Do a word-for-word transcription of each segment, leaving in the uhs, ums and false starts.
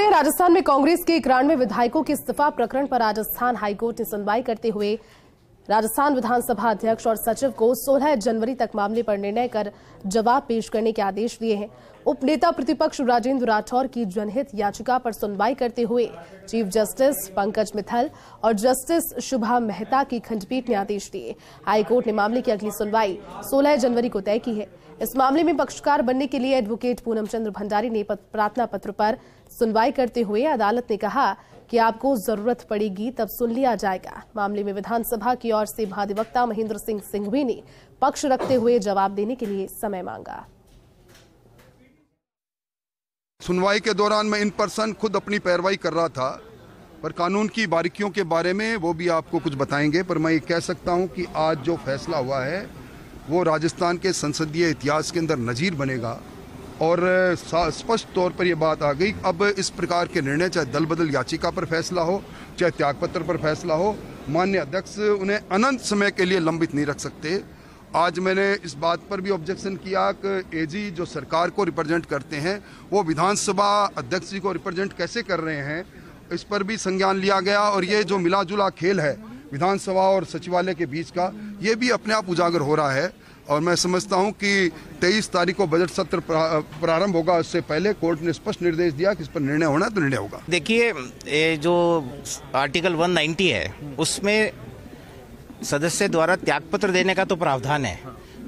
राजस्थान में कांग्रेस के इक्यानवे विधायकों के इस्तीफा प्रकरण पर राजस्थान हाईकोर्ट ने सुनवाई करते हुए राजस्थान विधानसभा अध्यक्ष और सचिव को सोलह जनवरी तक मामले पर निर्णय कर जवाब पेश करने के आदेश दिए हैं। उपनेता प्रतिपक्ष राजेंद्र राठौर की जनहित याचिका पर सुनवाई करते हुए चीफ जस्टिस पंकज मित्तल और जस्टिस शुभा मेहता की खंडपीठ ने आदेश दिए। हाईकोर्ट ने मामले की अगली सुनवाई सोलह जनवरी को तय की है। इस मामले में पक्षकार बनने के लिए एडवोकेट पूनम चंद्र भंडारी ने प्रार्थना पत्र पर सुनवाई करते हुए अदालत ने कहा कि आपको जरूरत पड़ेगी तब सुन लिया जाएगा। मामले में विधानसभा की ओर से अधिवक्ता महेंद्र सिंह सिंघवी ने पक्ष रखते हुए जवाब देने के लिए समय मांगा। सुनवाई के दौरान मैं इन पर्सन खुद अपनी पैरवाई कर रहा था, पर कानून की बारीकियों के बारे में वो भी आपको कुछ बताएंगे। पर मैं ये कह सकता हूँ कि आज जो फैसला हुआ है वो राजस्थान के संसदीय इतिहास के अंदर नजीर बनेगा और स्पष्ट तौर पर यह बात आ गई। अब इस प्रकार के निर्णय, चाहे दल बदल याचिका पर फैसला हो, चाहे त्यागपत्र पर फैसला हो, माननीय अध्यक्ष उन्हें अनंत समय के लिए लंबित नहीं रख सकते। आज मैंने इस बात पर भी ऑब्जेक्शन किया कि एजी जो सरकार को रिप्रेजेंट करते हैं वो विधानसभा अध्यक्ष जी को रिप्रेजेंट कैसे कर रहे हैं, इस पर भी संज्ञान लिया गया। और ये जो मिला जुला खेल है विधानसभा और सचिवालय के बीच का, ये भी अपने आप उजागर हो रहा है। और मैं समझता हूं कि तेईस तारीख को बजट सत्र प्रारंभ होगा, उससे पहले कोर्ट ने स्पष्ट निर्देश दिया कि इस पर निर्णय होना है तो निर्णय होगा। देखिए, ये जो आर्टिकल एक सौ नब्बे है उसमें सदस्य द्वारा त्यागपत्र देने का तो प्रावधान है,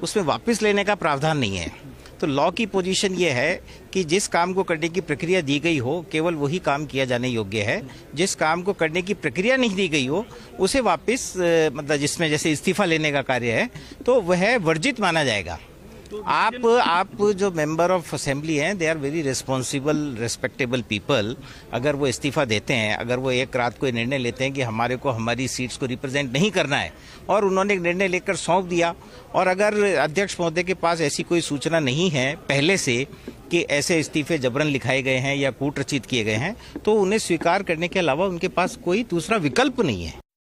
उसमें वापस लेने का प्रावधान नहीं है। तो लॉ की पोजीशन ये है कि जिस काम को करने की प्रक्रिया दी गई हो केवल वही काम किया जाने योग्य है, जिस काम को करने की प्रक्रिया नहीं दी गई हो उसे वापस, मतलब जिसमें जैसे इस्तीफा लेने का कार्य है तो वह वर्जित माना जाएगा। आप आप जो मेंबर ऑफ असेंबली हैं, they are very responsible respectable people. अगर वो इस्तीफा देते हैं, अगर वो एक रात को निर्णय लेते हैं कि हमारे को हमारी सीट्स को रिप्रेजेंट नहीं करना है और उन्होंने एक निर्णय लेकर सौंप दिया, और अगर अध्यक्ष महोदय के पास ऐसी कोई सूचना नहीं है पहले से कि ऐसे इस्तीफे जबरन लिखाए गए हैं या कूट रचित किए गए हैं, तो उन्हें स्वीकार करने के अलावा उनके पास कोई दूसरा विकल्प नहीं है।